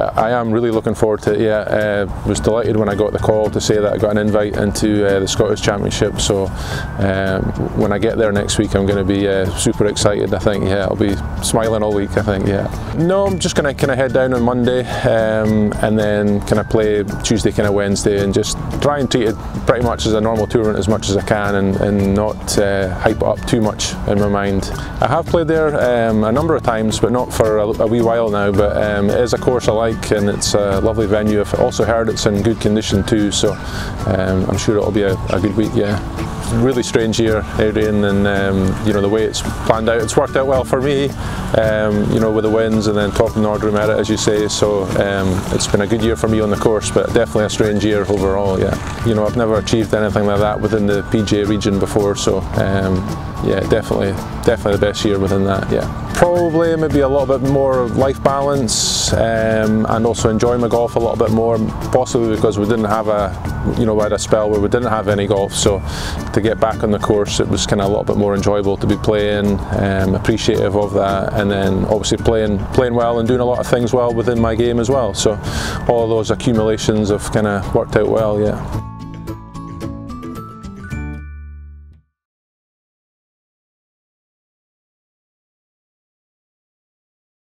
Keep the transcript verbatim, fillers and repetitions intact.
uh, I am really looking forward to it. Yeah, uh, was delighted when I got the call to say that I got an invite into uh, the Scottish Championship. So um, when I get there next week, I'm going to be uh, super excited. I think yeah, I'll be smiling all week. I think yeah. No, I'm just going to kind of head down on Monday um, and then kind of play Tuesday, kind of Wednesday, and just try and treat it pretty much as a normal tournament as much as I can, and, and not uh, hype it up too much in my mind. I have played there um, a number of times, but not for a, a wee while now, but um, it is a course I like, and it's a lovely venue. I've also heard it's in good condition too, so um, I'm sure it'll be a, a good week, yeah. Really strange year, Adrian, and um, you know, the way it's planned out, it's worked out well for me, um, you know, with the wins and then top of Nordrum at it, as you say, so um, it's been a good year for me on the course, but definitely a strange year overall, yeah. You know, I've never achieved anything like that within the P G A region before, so um, yeah, definitely, definitely the best year within that, yeah. Probably maybe a little bit more life balance um, and also enjoy my golf a little bit more, possibly because we didn't have a, you know, we had a spell where we didn't have any golf, so to get back on the course it was kind of a little bit more enjoyable to be playing, um, appreciative of that, and then obviously playing playing well and doing a lot of things well within my game as well, so all of those accumulations have kind of worked out well, yeah.